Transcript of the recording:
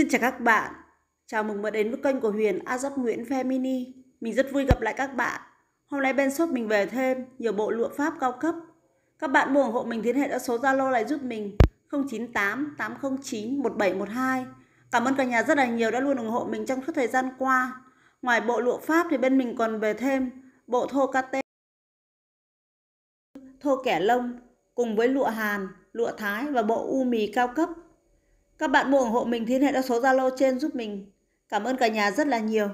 Xin chào các bạn, chào mừng bạn đến với kênh của Huyền Az Nguyễn Family. Mình rất vui gặp lại các bạn. Hôm nay bên shop mình về thêm nhiều bộ lụa Pháp cao cấp. Các bạn mua ủng hộ mình, liên hệ ở số Zalo này giúp mình 0988091712. Cảm ơn cả nhà rất là nhiều đã luôn ủng hộ mình trong suốt thời gian qua. Ngoài bộ lụa Pháp thì bên mình còn về thêm bộ thô KT, thô kẻ lông cùng với lụa Hàn, lụa Thái và bộ u mì cao cấp. Các bạn mua ủng hộ mình liên hệ theo số Zalo trên giúp mình. Cảm ơn cả nhà rất là nhiều.